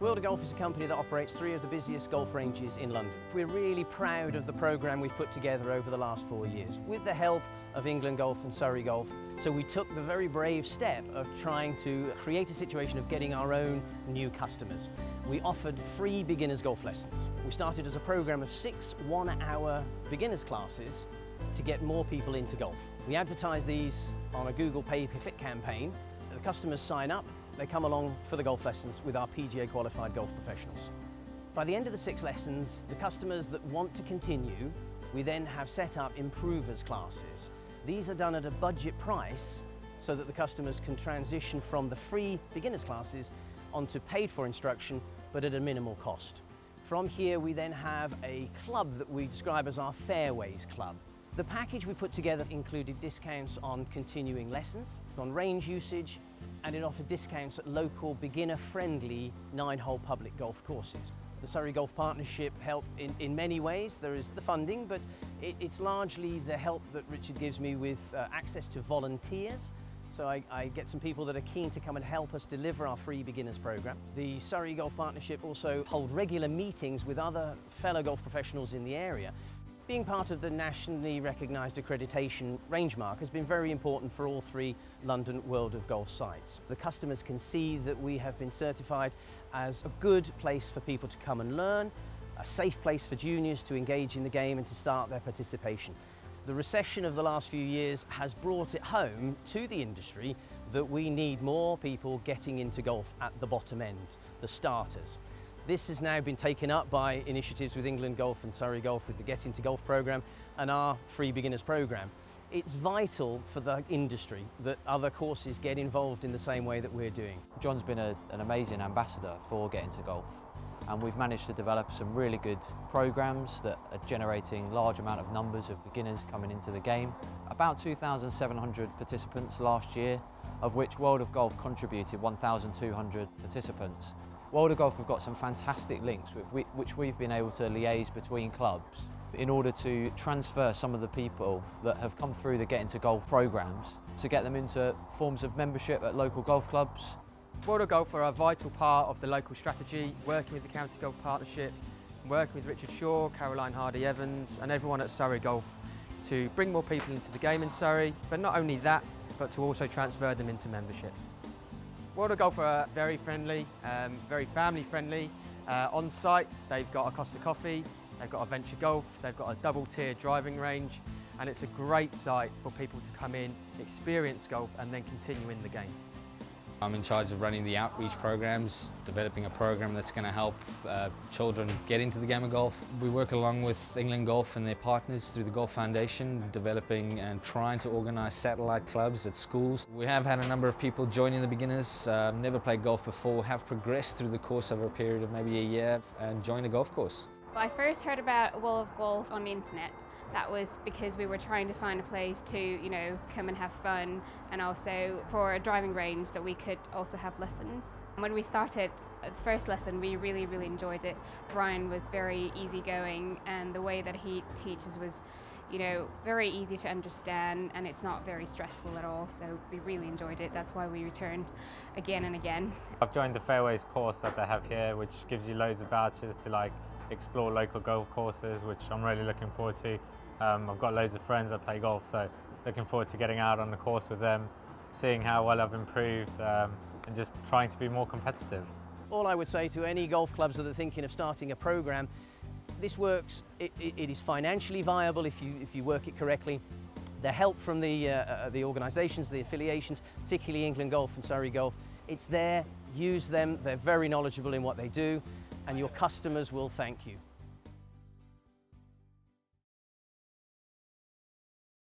World of Golf is a company that operates three of the busiest golf ranges in London. We're really proud of the programme we've put together over the last 4 years with the help of England Golf and Surrey Golf. So we took the very brave step of trying to create a situation of getting our own new customers. We offered free beginners golf lessons. We started as a programme of 6 one-hour beginners classes to get more people into golf. We advertise these on a Google pay-per-click campaign. The customers sign up, they come along for the golf lessons with our PGA qualified golf professionals. By the end of the 6 lessons, the customers that want to continue, we then have set up improvers classes. These are done at a budget price so that the customers can transition from the free beginners classes onto paid for instruction, but at a minimal cost. From here, we then have a club that we describe as our Fairways Club. The package we put together included discounts on continuing lessons, on range usage, and it offered discounts at local beginner-friendly 9-hole public golf courses. The Surrey Golf Partnership helped in many ways. There is the funding, but it's largely the help that Richard gives me with access to volunteers. So I get some people that are keen to come and help us deliver our free beginners program. The Surrey Golf Partnership also hold regular meetings with other fellow golf professionals in the area. Being part of the nationally recognised accreditation RangeMark has been very important for all three London World of Golf sites. The customers can see that we have been certified as a good place for people to come and learn, a safe place for juniors to engage in the game and to start their participation. The recession of the last few years has brought it home to the industry that we need more people getting into golf at the bottom end, the starters. This has now been taken up by initiatives with England Golf and Surrey Golf with the Get Into Golf programme and our free beginners programme. It's vital for the industry that other courses get involved in the same way that we're doing. John's been an amazing ambassador for Get Into Golf, and we've managed to develop some really good programmes that are generating large amount of numbers of beginners coming into the game. About 2,700 participants last year, of which World of Golf contributed 1,200 participants. World of Golf have got some fantastic links with which we've been able to liaise between clubs in order to transfer some of the people that have come through the Get Into Golf programmes to get them into forms of membership at local golf clubs. World of Golf are a vital part of the local strategy, working with the County Golf Partnership, working with Richard Shaw, Caroline Hardy-Evans and everyone at Surrey Golf to bring more people into the game in Surrey, but not only that, but to also transfer them into membership. World of Golf are very friendly, very family friendly. On site, they've got a Costa Coffee, they've got Adventure Golf, they've got a double-tier driving range, and it's a great site for people to come in, experience golf, and then continue in the game. I'm in charge of running the outreach programs, developing a program that's going to help children get into the game of golf. We work along with England Golf and their partners through the Golf Foundation, developing and trying to organize satellite clubs at schools. We have had a number of people joining the beginners, never played golf before, have progressed through the course over a period of maybe a year and joined a golf course. Well, I first heard about World of Golf on the internet. That was because we were trying to find a place to, you know, come and have fun, and also for a driving range that we could also have lessons. When we started the first lesson, we really enjoyed it. Brian was very easygoing, and the way that he teaches was, you know, very easy to understand, and it's not very stressful at all, so we really enjoyed it. That's why we returned again and again. I've joined the Fairways course that they have here, which gives you loads of vouchers to like explore local golf courses, which I'm really looking forward to. I've got loads of friends that play golf, so looking forward to getting out on the course with them, seeing how well I've improved, and just trying to be more competitive. All I would say to any golf clubs that are thinking of starting a program, this works. It is financially viable if you work it correctly. The help from the organisations, the affiliations, particularly England Golf and Surrey Golf, it's there. Use them. They're very knowledgeable in what they do, and your customers will thank you.